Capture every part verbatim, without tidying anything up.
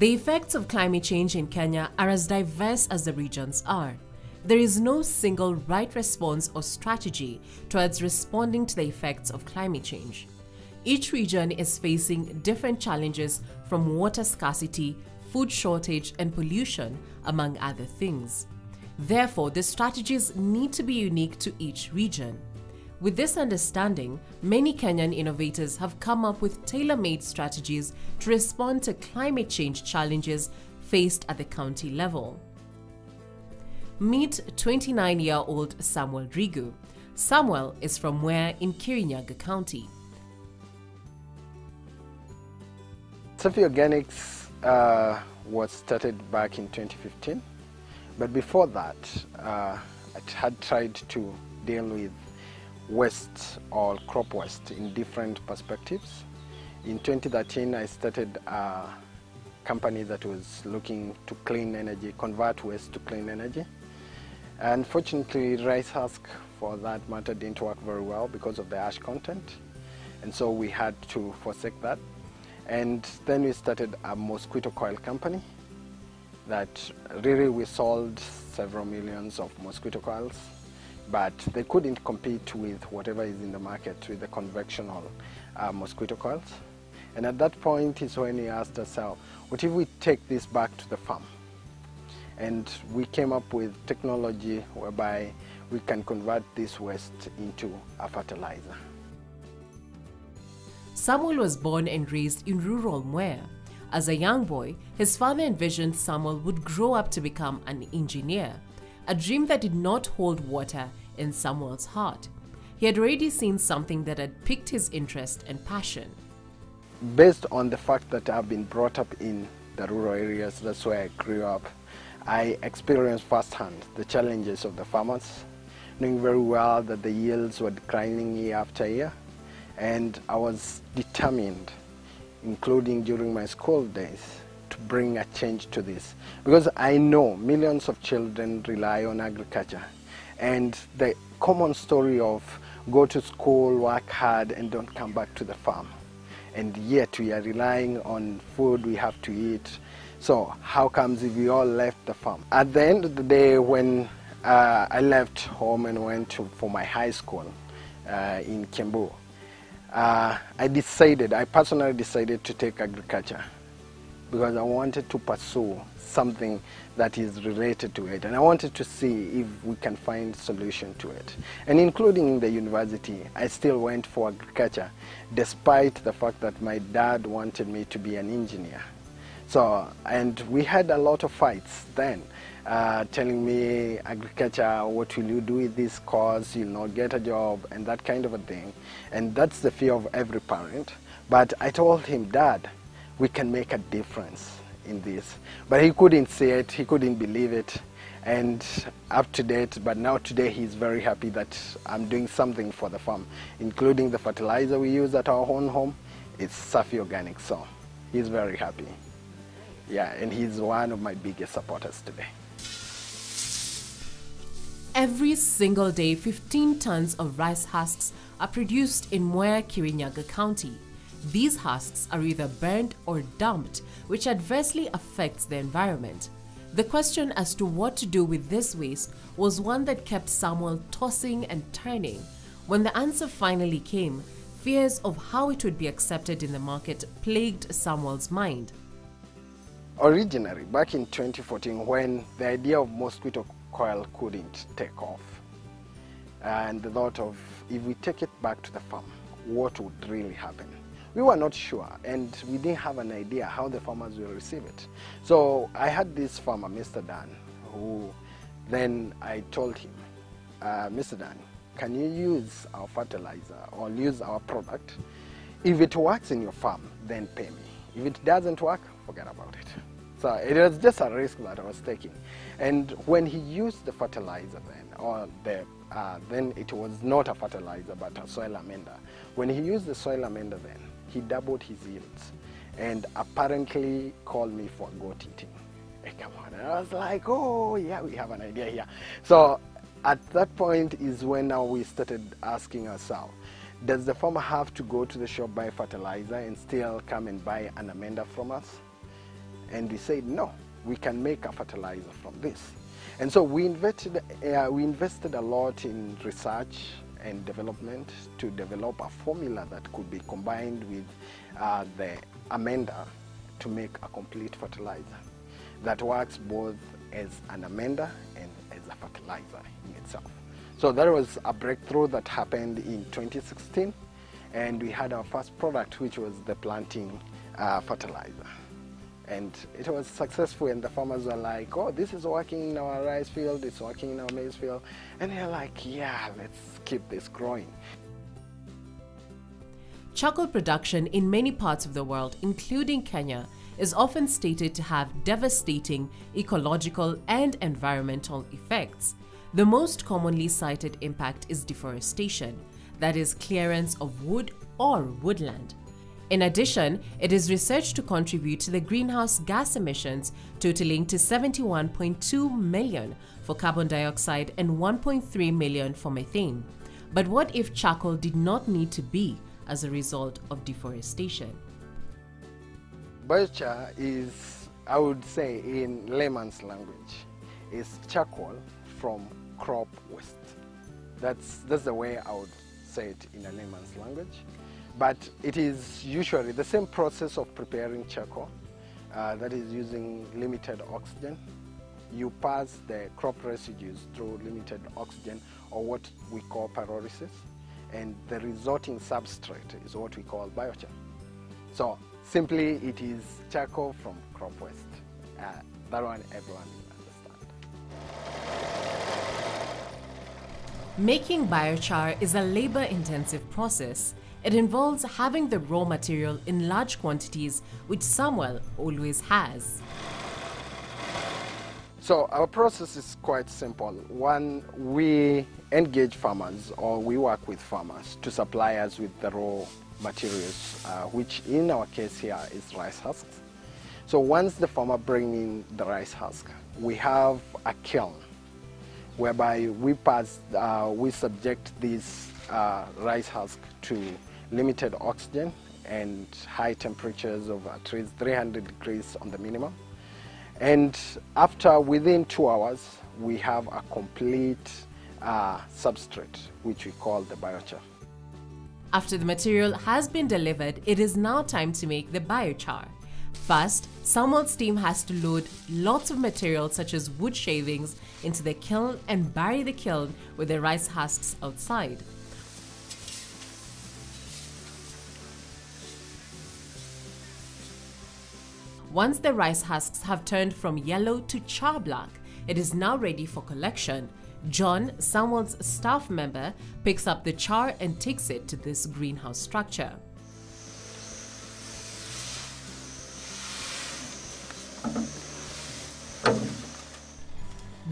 The effects of climate change in Kenya are as diverse as the regions are. There is no single right response or strategy towards responding to the effects of climate change. Each region is facing different challenges from water scarcity, food shortage, and pollution, among other things. Therefore, the strategies need to be unique to each region. With this understanding, many Kenyan innovators have come up with tailor-made strategies to respond to climate change challenges faced at the county level. Meet twenty-nine-year-old Samuel Rigu. Samuel is from Mwea in Kirinyaga County. Safi Organics uh, was started back in twenty fifteen, but before that, uh, it had tried to deal with waste or crop waste in different perspectives. In twenty thirteen, I started a company that was looking to clean energy, convert waste to clean energy. Unfortunately, rice husk for that matter didn't work very well because of the ash content, and so we had to forsake that. And then we started a mosquito coil company that really we sold several millions of mosquito coils, but they couldn't compete with whatever is in the market with the conventional uh, mosquito coils. And at that point is when we asked ourselves, what if we take this back to the farm? And we came up with technology whereby we can convert this waste into a fertilizer. Samuel was born and raised in rural Mwea. As a young boy, his father envisioned Samuel would grow up to become an engineer, a dream that did not hold water in Samuel's heart. He had already seen something that had piqued his interest and passion. Based on the fact that I've been brought up in the rural areas, that's where I grew up, I experienced firsthand the challenges of the farmers, knowing very well that the yields were declining year after year, and I was determined, including during my school days, to bring a change to this, because I know millions of children rely on agriculture, and the common story of go to school, work hard, and don't come back to the farm, and yet we are relying on food we have to eat. So how comes if we all left the farm? At the end of the day, when uh, I left home and went to, for my high school uh, in Kembo, uh, I decided, I personally decided to take agriculture, because I wanted to pursue something that is related to it, and I wanted to see if we can find solution to it. And including in the university, I still went for agriculture, despite the fact that my dad wanted me to be an engineer. So, and we had a lot of fights then, uh, telling me, agriculture, what will you do with this course, you'll not get a job, and that kind of a thing. And that's the fear of every parent. But I told him, Dad, we can make a difference in this. But he couldn't see it, he couldn't believe it, and up to date, but now today he's very happy that I'm doing something for the farm, including the fertilizer we use at our own home. It's Safi Organics, so he's very happy. Yeah, and he's one of my biggest supporters today. Every single day, fifteen tons of rice husks are produced in Mwea, Kirinyaga County. These husks are either burnt or dumped, which adversely affects the environment. The question as to what to do with this waste was one that kept Samuel tossing and turning. When the answer finally came, fears of how it would be accepted in the market plagued Samuel's mind. Originally, back in twenty fourteen, when the idea of mosquito coil couldn't take off, and the thought of if we take it back to the farm, what would really happen? We were not sure, and we didn't have an idea how the farmers will receive it. So I had this farmer, Mister Dan, who then I told him, uh, Mister Dan, can you use our fertilizer or use our product? If it works in your farm, then pay me. If it doesn't work, forget about it. So it was just a risk that I was taking. And when he used the fertilizer then, or the uh, then it was not a fertilizer but a soil amender. When he used the soil amender then, he doubled his yields and apparently called me for goat eating. Hey, come on. And I was like, oh yeah, we have an idea here. So at that point is when now we started asking ourselves, does the farmer have to go to the shop, buy fertilizer, and still come and buy an amender from us? And we said, no, we can make a fertilizer from this. And so we invested, uh, we invested a lot in research and development to develop a formula that could be combined with uh, the amender to make a complete fertilizer that works both as an amender and as a fertilizer in itself. So that was a breakthrough that happened in twenty sixteen, and we had our first product, which was the planting uh, fertilizer. And it was successful, and the farmers were like, oh, this is working in our rice field, it's working in our maize field. And they're like, yeah, let's keep this growing. Charcoal production in many parts of the world, including Kenya, is often stated to have devastating ecological and environmental effects. The most commonly cited impact is deforestation, that is, clearance of wood or woodland. In addition, it is researched to contribute to the greenhouse gas emissions totaling to seventy-one point two million for carbon dioxide and one point three million for methane. But what if charcoal did not need to be as a result of deforestation? Bercha is, I would say in layman's language, is charcoal from crop waste. That's, that's the way I would say it in a layman's language. But it is usually the same process of preparing charcoal, uh, that is using limited oxygen. You pass the crop residues through limited oxygen, or what we call pyrolysis, and the resulting substrate is what we call biochar. So simply it is charcoal from crop waste. Uh, that one everyone will understand. Making biochar is a labor-intensive process. It involves having the raw material in large quantities, which Samuel always has. So our process is quite simple. One, we engage farmers, or we work with farmers to supply us with the raw materials, uh, which in our case here is rice husks. So once the farmer brings in the rice husk, we have a kiln whereby we pass, uh, we subject these uh, rice husk to limited oxygen and high temperatures of at least three hundred degrees on the minimum. And after, within two hours, we have a complete uh, substrate, which we call the biochar. After the material has been delivered, it is now time to make the biochar. First, Samuel's team has to load lots of material such as wood shavings into the kiln and bury the kiln with the rice husks outside. Once the rice husks have turned from yellow to char black, it is now ready for collection. John, Samuel's staff member, picks up the char and takes it to this greenhouse structure.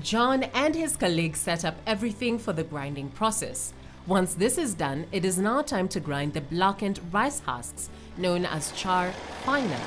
John and his colleagues set up everything for the grinding process. Once this is done, it is now time to grind the blackened rice husks, known as char, finer.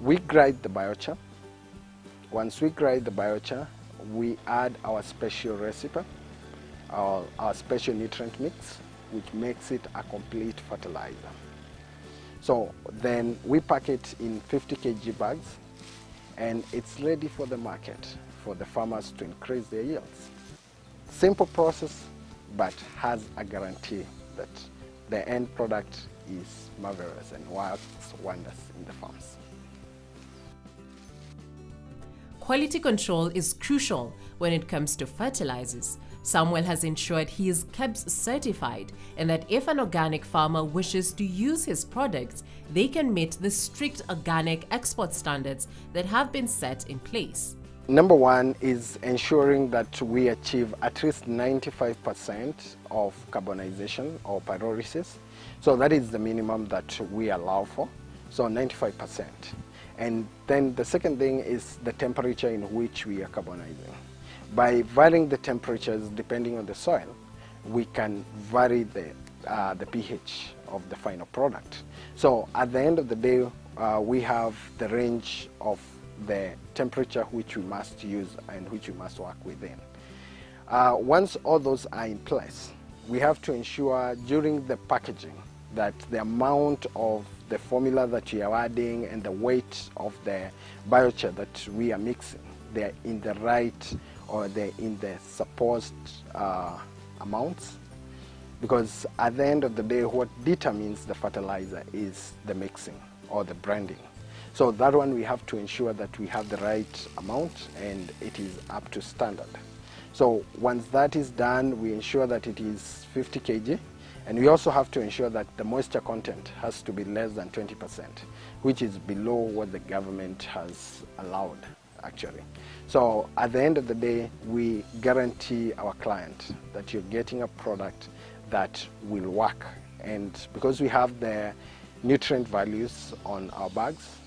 We grind the biochar. Once we grind the biochar, we add our special recipe, our, our special nutrient mix, which makes it a complete fertilizer. So then we pack it in fifty kilogram bags, and it's ready for the market for the farmers to increase their yields. Simple process, but has a guarantee that the end product is marvelous and works wonders in the farms. Quality control is crucial when it comes to fertilizers. Samuel has ensured he is C A B S certified, and that if an organic farmer wishes to use his products, they can meet the strict organic export standards that have been set in place. Number one is ensuring that we achieve at least ninety-five percent of carbonization or pyrolysis. So that is the minimum that we allow for, so ninety-five percent. And then the second thing is the temperature in which we are carbonizing. By varying the temperatures depending on the soil, we can vary the, uh, the pH of the final product. So at the end of the day, uh, we have the range of the temperature which we must use and which we must work within. Uh, once all those are in place, we have to ensure during the packaging that the amount of the formula that you are adding and the weight of the biochar that we are mixing, they're in the right or they're in the supposed uh, amounts. Because at the end of the day, what determines the fertilizer is the mixing or the blending. So that one we have to ensure that we have the right amount and it is up to standard. So once that is done, we ensure that it is fifty kilograms, and we also have to ensure that the moisture content has to be less than twenty percent, which is below what the government has allowed, actually. So at the end of the day, we guarantee our client that you're getting a product that will work. And because we have the nutrient values on our bags,